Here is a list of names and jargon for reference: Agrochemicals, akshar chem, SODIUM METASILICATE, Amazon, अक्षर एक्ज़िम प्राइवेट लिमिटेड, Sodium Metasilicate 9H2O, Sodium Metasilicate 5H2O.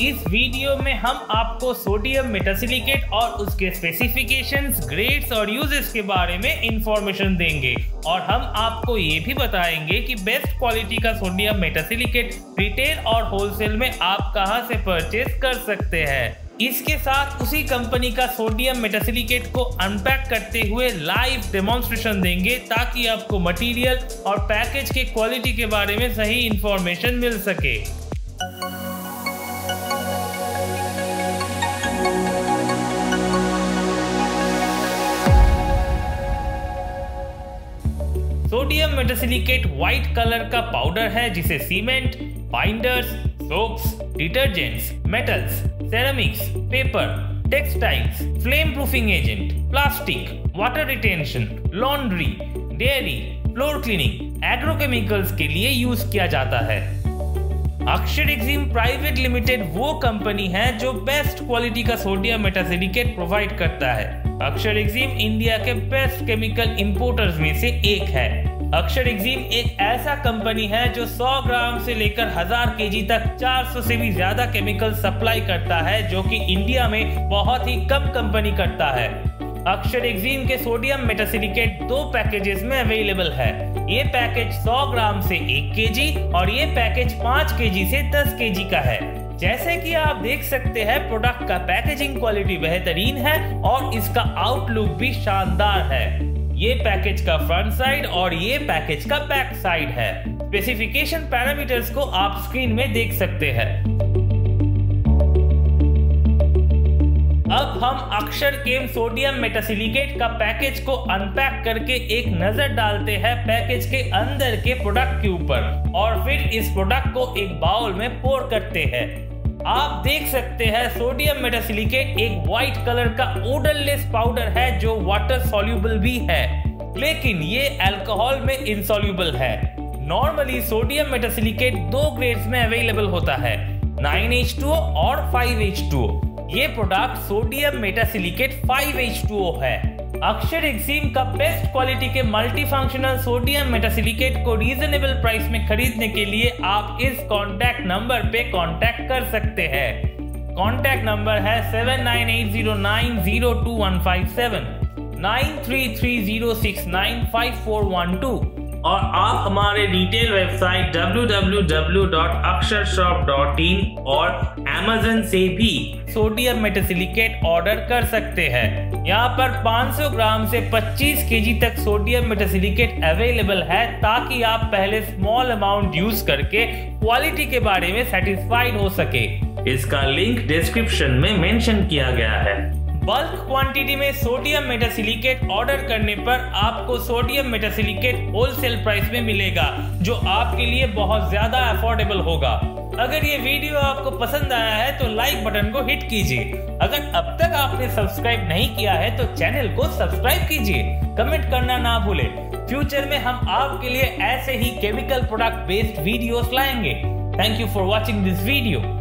इस वीडियो में हम आपको सोडियम मेटासिलिकेट और उसके स्पेसिफिकेशंस, ग्रेड्स और यूजेस के बारे में इंफॉर्मेशन देंगे और हम आपको ये भी बताएंगे कि बेस्ट क्वालिटी का सोडियम मेटासिलिकेट रिटेल और होलसेल में आप कहां से परचेज कर सकते हैं। इसके साथ उसी कंपनी का सोडियम मेटासिलिकेट को अनपैक करते हुए लाइव डेमोन्स्ट्रेशन देंगे ताकि आपको मटेरियल और पैकेज के क्वालिटी के बारे में सही इंफॉर्मेशन मिल सके। सोडियम मेटासिलिकेट व्हाइट कलर का पाउडर है जिसे cement, binders, soaps, detergents, metals, ceramics, paper, textiles, flame proofing agent, plastic, water retention, laundry, dairy, floor cleaning, agrochemicals के लिए यूज किया जाता है। अक्षर एक्ज़िम प्राइवेट लिमिटेड वो कंपनी है जो बेस्ट क्वालिटी का सोडियम मेटासिलिकेट प्रोवाइड करता है। अक्षर एक्ज़िम इंडिया के बेस्ट केमिकल इंपोर्टर्स में से एक है। अक्षर एक्ज़िम एक ऐसा कंपनी है जो 100 ग्राम से लेकर 1000 केजी तक 400 से भी ज्यादा केमिकल सप्लाई करता है, जो कि इंडिया में बहुत ही कम कंपनी करता है। अक्षर एक्ज़िम के सोडियम मेटासिलिकेट 2 पैकेजेस में अवेलेबल है। ये पैकेज 100 ग्राम से 1 केजी और ये पैकेज 5 केजी से 10 केजी का है। जैसे कि आप देख सकते हैं, प्रोडक्ट का पैकेजिंग क्वालिटी बेहतरीन है और इसका आउटलुक भी शानदार है। ये पैकेज का फ्रंट साइड और ये पैकेज का बैक साइड है। स्पेसिफिकेशन पैरामीटर्स को आप स्क्रीन में देख सकते हैं। अब हम अक्षर केम सोडियम मेटासिलिकेट का पैकेज को अनपैक करके एक नजर डालते हैं पैकेज के अंदर के प्रोडक्ट के ऊपर और फिर इस प्रोडक्ट को एक बाउल में पोर करते हैं। आप देख सकते हैं सोडियम मेटासिलिकेट एक व्हाइट कलर का ओडरलेस पाउडर है जो वाटर सॉल्यूबल भी है, लेकिन ये अल्कोहल में इनसॉल्यूबल है। नॉर्मली सोडियम मेटासिलिकेट 2 ग्रेड्स में अवेलेबल होता है, 9H2O और 5H2O। ये प्रोडक्ट सोडियम मेटासिलिकेट 5H2O है। अक्षर एक्ज़िम का बेस्ट क्वालिटी के मल्टीफंक्शनल सोडियम मेटासिलिकेट को रीजनेबल प्राइस में खरीदने के लिए आप इस कॉन्टैक्ट नंबर पे कॉन्टैक्ट कर सकते हैं। कॉन्टैक्ट नंबर है 7980902157, 9330695412 और आप हमारे रिटेल वेबसाइट www.aksharshop.in और Amazon से भी सोडियम मेटासिलिकेट ऑर्डर कर सकते हैं। यहाँ पर 500 ग्राम से 25 केजी तक सोडियम मेटासिलिकेट अवेलेबल है ताकि आप पहले स्मॉल अमाउंट यूज करके क्वालिटी के बारे में सेटिस्फाइड हो सके। इसका लिंक डिस्क्रिप्शन में मेंशन किया गया है। बल्क क्वांटिटी में सोडियम मेटासिलिकेट ऑर्डर करने पर आपको सोडियम मेटासिलिकेट होलसेल प्राइस में मिलेगा, जो आपके लिए बहुत ज्यादा अफोर्डेबल होगा। अगर ये वीडियो आपको पसंद आया है तो लाइक बटन को हिट कीजिए। अगर अब तक आपने सब्सक्राइब नहीं किया है तो चैनल को सब्सक्राइब कीजिए। कमेंट करना ना भूले। फ्यूचर में हम आपके लिए ऐसे ही केमिकल प्रोडक्ट बेस्ड वीडियोस लाएंगे। Thank you for watching this video.